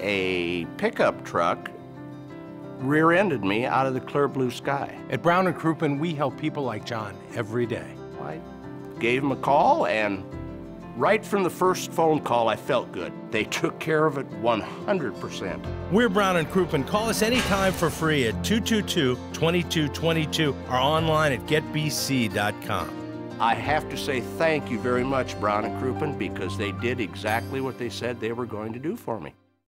a pickup truck rear-ended me out of the clear blue sky. At Brown and Crouppen, we help people like John every day. I gave him a call, and right from the first phone call, I felt good. They took care of it 100%. We're Brown and Crouppen. Call us anytime for free at 222-2222 or online at getbc.com. I have to say thank you very much, Brown and Crouppen, because they did exactly what they said they were going to do for me.